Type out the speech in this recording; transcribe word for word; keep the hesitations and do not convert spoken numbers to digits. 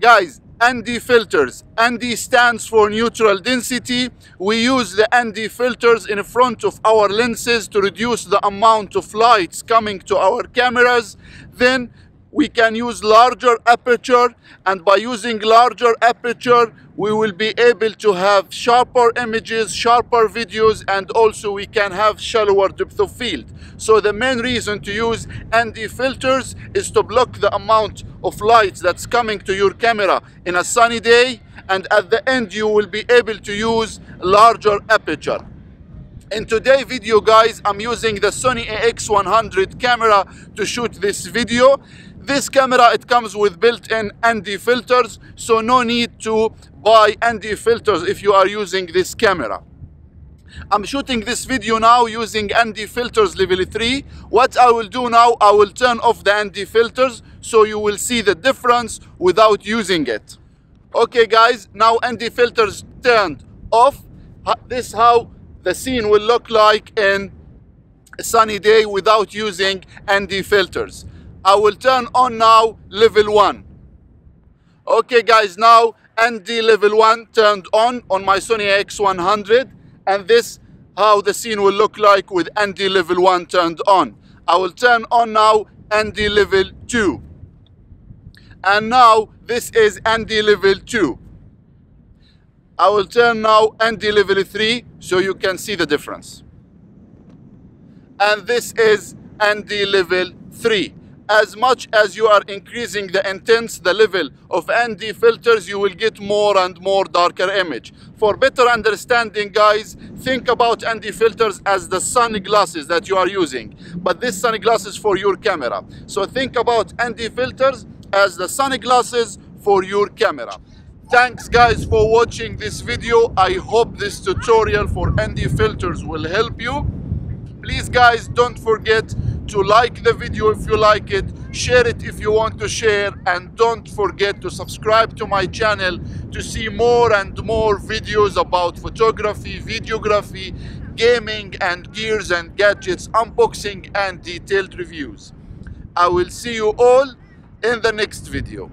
Guys, N D filters. N D stands for neutral density. We use the N D filters in front of our lenses to reduce the amount of lights coming to our cameras. Then we can use larger aperture, and by using larger aperture we will be able to have sharper images, sharper videos, and also we can have shallower depth of field. So the main reason to use N D filters is to block the amount of light that's coming to your camera in a sunny day, and at the end you will be able to use larger aperture. In today's video, guys, I'm using the Sony A X one hundred camera to shoot this video. This camera, it comes with built-in N D filters, so no need to buy N D filters if you are using this camera. I'm shooting this video now using N D filters level three. What I will do now, I will turn off the N D filters so you will see the difference without using it. Okay guys, now N D filters turned off. This is how the scene will look like in a sunny day without using N D filters. I will turn on now level one. Okay guys, now N D level one turned on on my Sony A X one hundred, and this how the scene will look like with N D level one turned on. I will turn on now N D level two. And now this is N D level two. I will turn now N D level three so you can see the difference. And this is N D level three. As much as you are increasing the intense, the level of N D filters, you will get more and more darker image. For better understanding, guys, think about N D filters as the sunglasses that you are using. But this sunglasses for your camera. So think about N D filters as the sunglasses for your camera. Thanks guys for watching this video. I hope this tutorial for N D filters will help you. Please guys, don't forget to like the video if you like it, share it if you want to share, and don't forget to subscribe to my channel to see more and more videos about photography, videography, gaming, and gears and gadgets, unboxing, and detailed reviews. I will see you all in the next video.